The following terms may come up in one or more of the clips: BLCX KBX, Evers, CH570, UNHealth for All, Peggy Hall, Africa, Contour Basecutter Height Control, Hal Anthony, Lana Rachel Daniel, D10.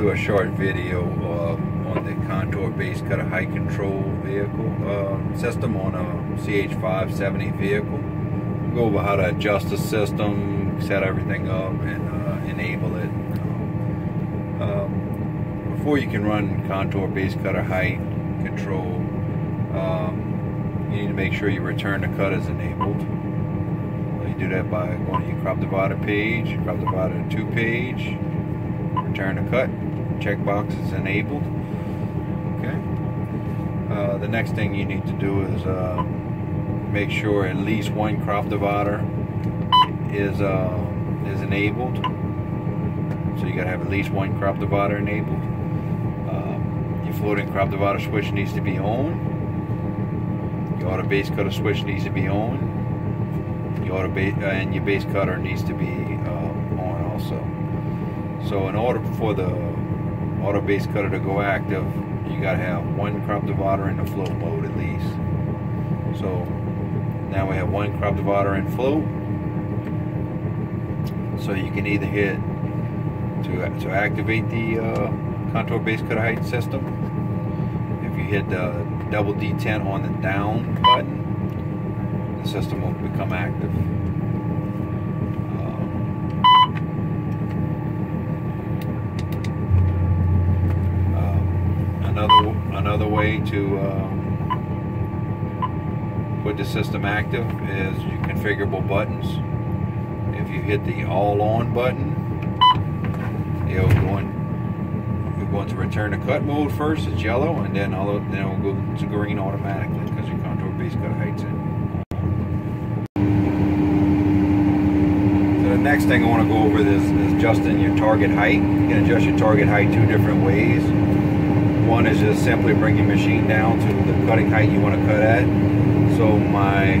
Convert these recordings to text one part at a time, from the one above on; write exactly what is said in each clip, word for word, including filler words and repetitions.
do a short video um, on the Contour Basecutter Height Control vehicle uh, system on a C H five seventy vehicle. We'll go over how to adjust the system, set everything up, and uh, enable it. Um, before you can run Contour Basecutter Height Control, um, you need to make sure your return to cut is enabled. You do that by going to your crop divider page, crop divider two page. Return to cut, checkbox is enabled. Okay. Uh, the next thing you need to do is uh, make sure at least one crop divider is uh, is enabled. So you gotta have at least one crop divider enabled. Um, your floating crop divider switch needs to be on. Your auto base cutter switch needs to be on. Your auto base uh, and your base cutter needs to be uh, on also. So in order for the auto base cutter to go active, you gotta have one crop divider in the float mode at least. So now we have one crop divider in float. So you can either hit to, to activate the uh, Contour Basecutter Height system. If you hit the double D ten on the down button, the system will become active. Another, another way to um, put the system active is your configurable buttons. If you hit the all on button, it'll go in, you're going to return to cut mode first, it's yellow, and then, all, then it'll go to green automatically because your Contour Basecutter Height's in. So the next thing I want to go over is, is adjusting your target height. You can adjust your target height two different ways. One is just simply bring your machine down to the cutting height you want to cut at. So my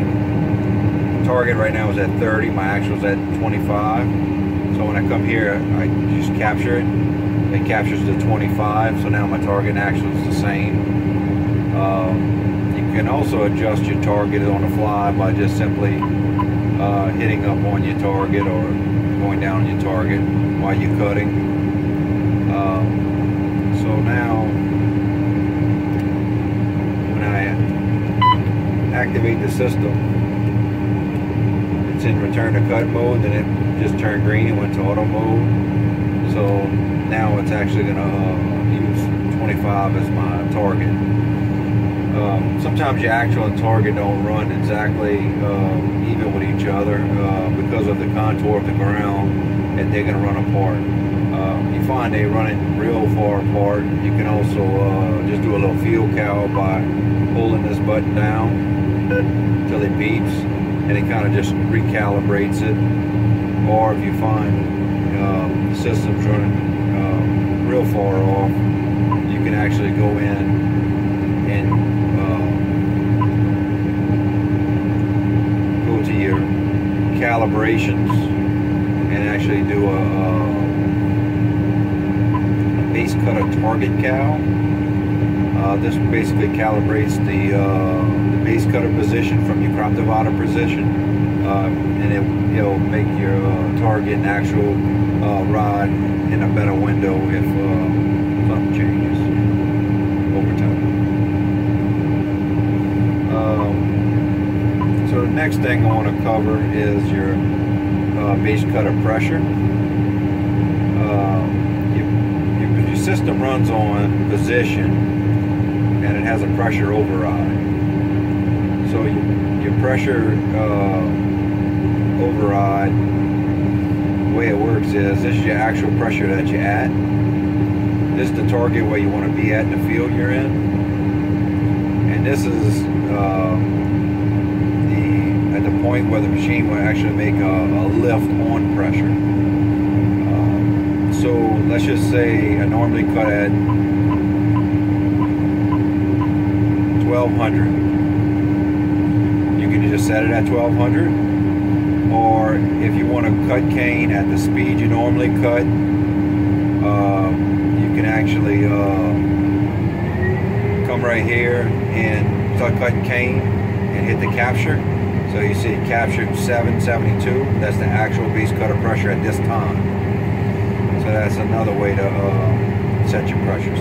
target right now is at thirty, my actual is at twenty-five. So when I come here, I just capture it. It captures the twenty-five, so now my target and actual is the same. Um, you can also adjust your target on the fly by just simply uh, hitting up on your target or going down on your target while you're cutting. Um, so now, activate the system, it's in return to cut mode, then it just turned green and went to auto mode. So now it's actually going to uh, use twenty-five as my target. Um, sometimes your actual and target don't run exactly uh, even with each other uh, because of the contour of the ground, and they're going to run apart. Uh, you find they run it real far apart. You can also uh, just do a little field cowl by pulling this button down until it beeps, and it kind of just recalibrates it. Or if you find um, the system's running um, real far off, you can actually go in and um, go to your calibrations and actually do a, a base cutter target cowl. Uh, this basically calibrates the, uh, the base cutter position from your crop divider position, uh, and it, it'll make your uh, target and actual uh, rod in a better window if uh, something changes over time. Um, so the next thing I want to cover is your uh, base cutter pressure. Uh, your, your system runs on position, and it has a pressure override. So your pressure uh, override, the way it works is this is your actual pressure that you're at. This is the target where you want to be at in the field you're in. And this is uh, the at the point where the machine will actually make a, a lift on pressure. Um, so let's just say I normally cut at twelve hundred. You can just set it at twelve hundred, or if you want to cut cane at the speed you normally cut, uh, you can actually uh, come right here and start cutting cane and hit the capture. So you see it captured seven seventy-two. That's the actual base cutter pressure at this time. So that's another way to uh, set your pressures.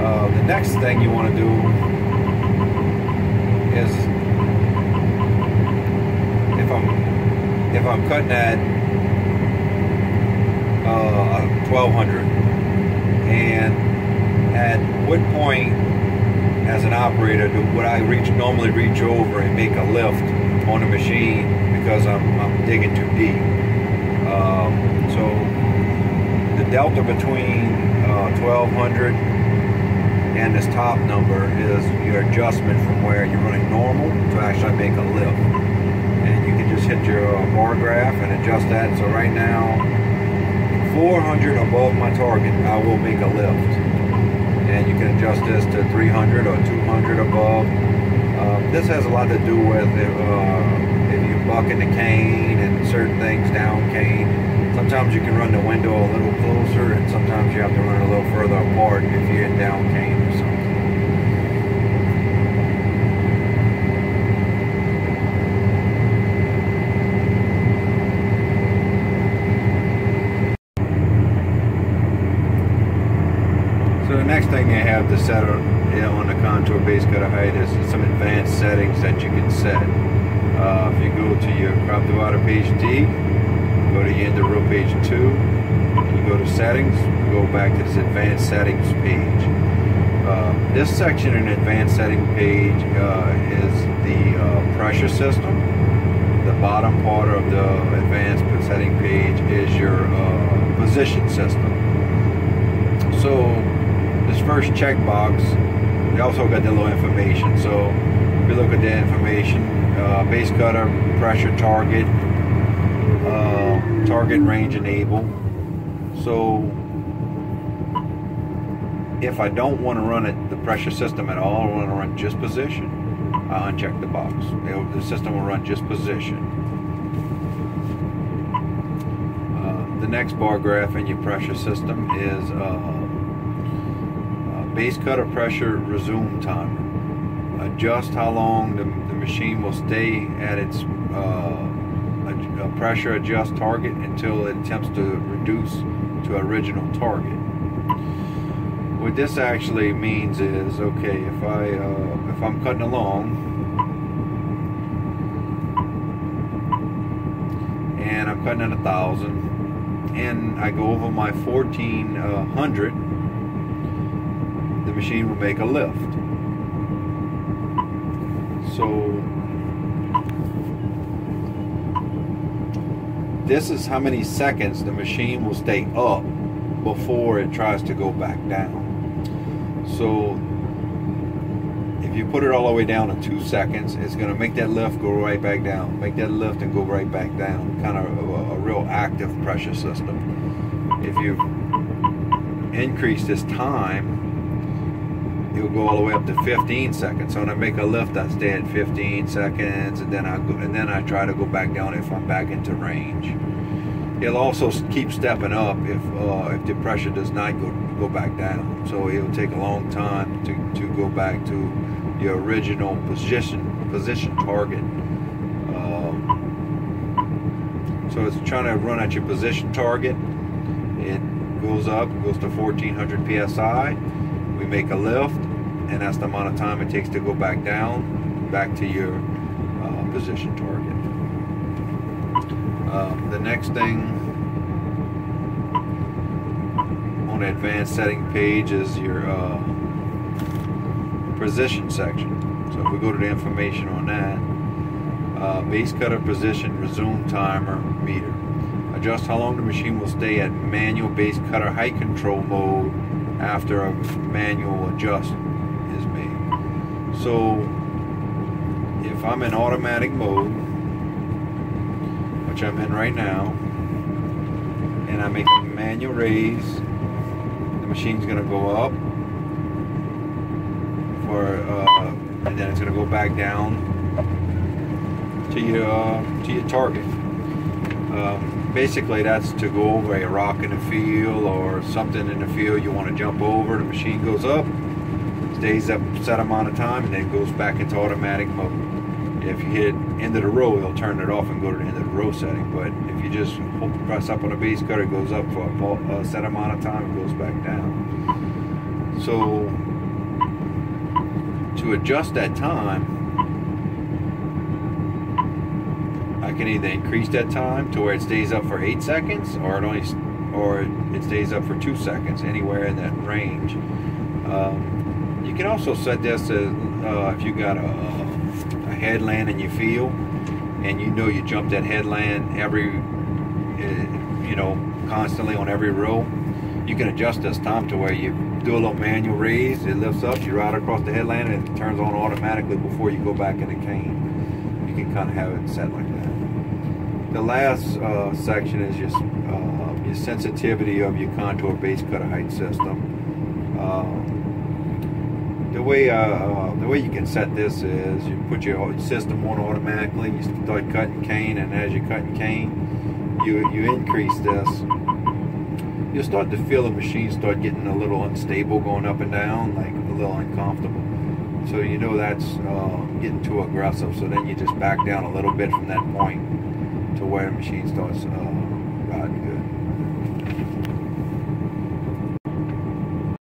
Uh, the next thing you want to do is, if I'm if I'm cutting at uh, twelve hundred and at what point as an operator do would I reach normally reach over and make a lift on the machine because I'm, I'm digging too deep. Um, so the delta between uh, twelve hundred and this top number is your adjustment from where you're running normal to actually make a lift. And you can just hit your uh, bar graph and adjust that. So right now, four hundred above my target, I will make a lift. And you can adjust this to three hundred or two hundred above. Uh, this has a lot to do with if, uh, if you're bucking the cane and certain things down cane. Sometimes you can run the window a little closer, and sometimes you have to run a little further apart if you're in down cane or something. So the next thing they have to set up, you know, on the contour base cutter height is some advanced settings that you can set. Uh, if you go to your crop divider page D, go to your end of row page two, you go to settings, you go back to this advanced settings page. Uh, this section in advanced setting page uh, is the uh, pressure system. The bottom part of the advanced setting page is your uh, position system. So this first checkbox, they also got the little information. So if you look at the information, uh, base cutter, pressure target, uh, target range enable. So if I don't want to run it, the pressure system at all, I want to run just position, I uncheck the box. It'll, the system will run just position. Uh, the next bar graph in your pressure system is uh, base cutter pressure resume timer. Adjust how long the, the machine will stay at its uh, pressure adjust target until it attempts to reduce to original target. What this actually means is, okay, if I uh, if I'm cutting along and I'm cutting at a thousand and I go over my fourteen hundred. The machine will make a lift. So this is how many seconds the machine will stay up before it tries to go back down. So if you put it all the way down to two seconds, it's going to make that lift, go right back down, make that lift and go right back down. Kind of a, a real active pressure system. If you increase this time, it'll go all the way up to fifteen seconds. So when I make a lift, I stay at fifteen seconds, and then I go, and then I try to go back down if I'm back into range. It'll also keep stepping up if uh, if the pressure does not go go back down. So it'll take a long time to to go back to your original position position target. Um, so it's trying to run at your position target. It goes up, goes to fourteen hundred P S I. We make a lift, and that's the amount of time it takes to go back down, back to your uh, position target. Uh, the next thing on the advanced setting page is your uh, position section. So if we go to the information on that, uh, base cutter position resume timer meter. Adjust how long the machine will stay at manual base cutter height control mode after a manual adjust is made. So if I'm in automatic mode, which I'm in right now, and I make a manual raise, the machine's gonna go up for uh, and then it's gonna go back down to your uh, to your target. Um, Basically, that's to go over a rock in the field or something in the field you want to jump over. The machine goes up, stays up a set amount of time, and then goes back into automatic mode. if you hit end of the row, it'll turn it off and go to the end of the row setting. But if you just press up on a base cutter, it goes up for a set amount of time and goes back down. So to adjust that time, I can either increase that time to where it stays up for eight seconds, or it only, or it stays up for two seconds, anywhere in that range. Um, you can also set this as uh, if you got a, a headland in your field, and you know you jump that headland every, uh, you know, constantly on every row. You can adjust this time to where you do a little manual raise, it lifts up, you ride across the headland, and it turns on automatically before you go back in the cane. You can kind of have it set like that. The last uh, section is just uh, your sensitivity of your contour base cutter height system. Uh, the way uh, the way you can set this is you put your system on automatically. You start cutting cane, and as you're cutting cane, you you increase this. You'll start to feel the machine start getting a little unstable, going up and down, like a little uncomfortable. So you know that's uh, getting too aggressive. So then you just back down a little bit from that point to where the machine starts uh, riding good.